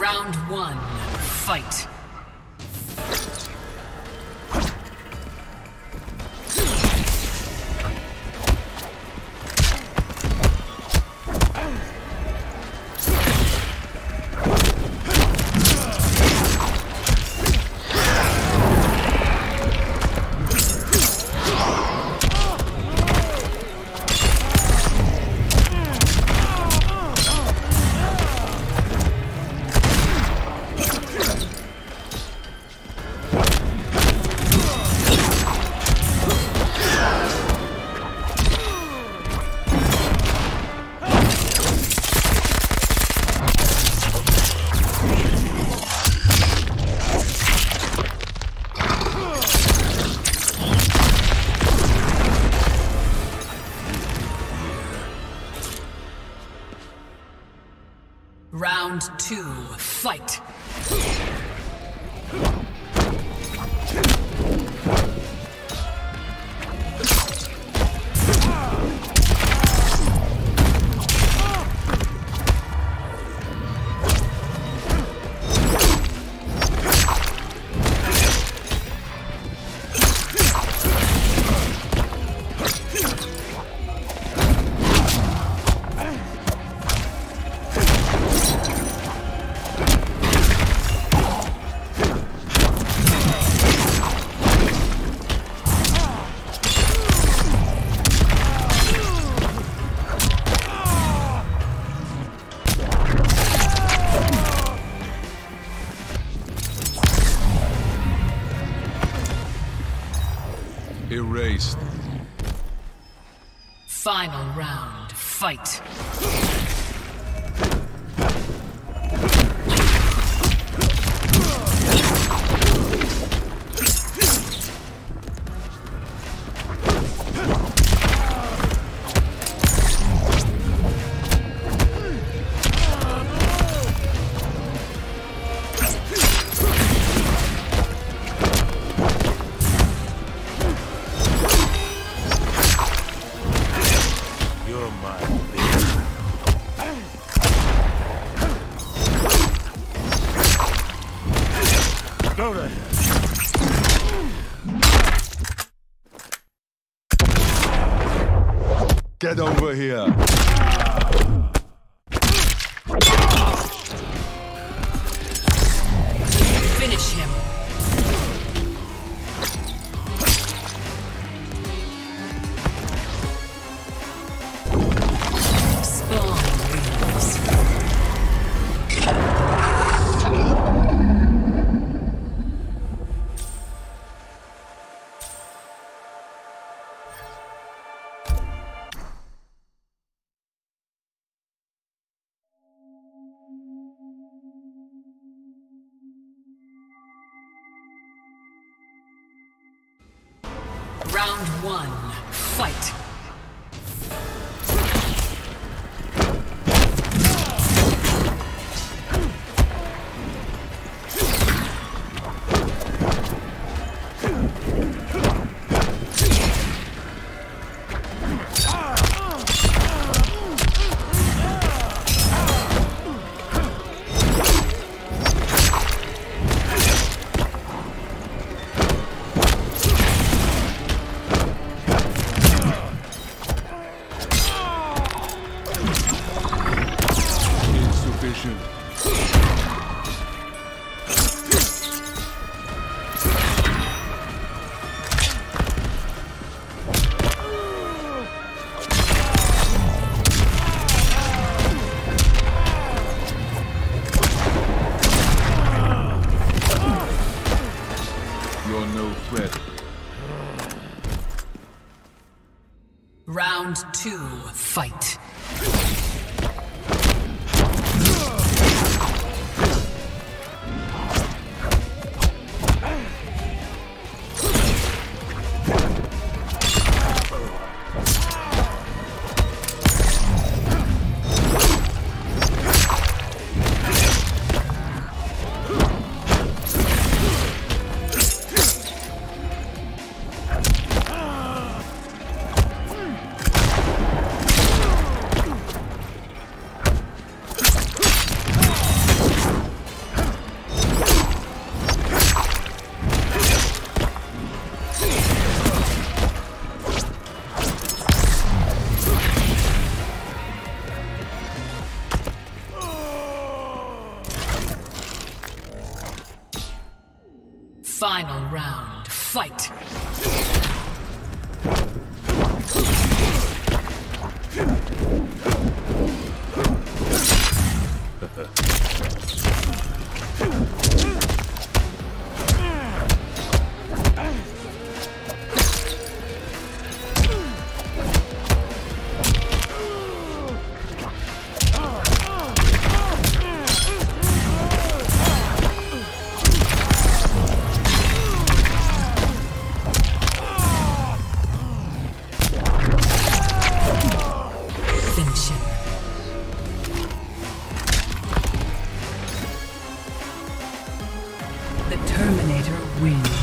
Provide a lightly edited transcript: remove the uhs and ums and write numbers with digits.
Round one, fight. Round two, fight! Erased. Final round, fight. Get over here. Finish him. Round one, fight! You're no threat. Round two, fight. Final round, fight! The Terminator wins.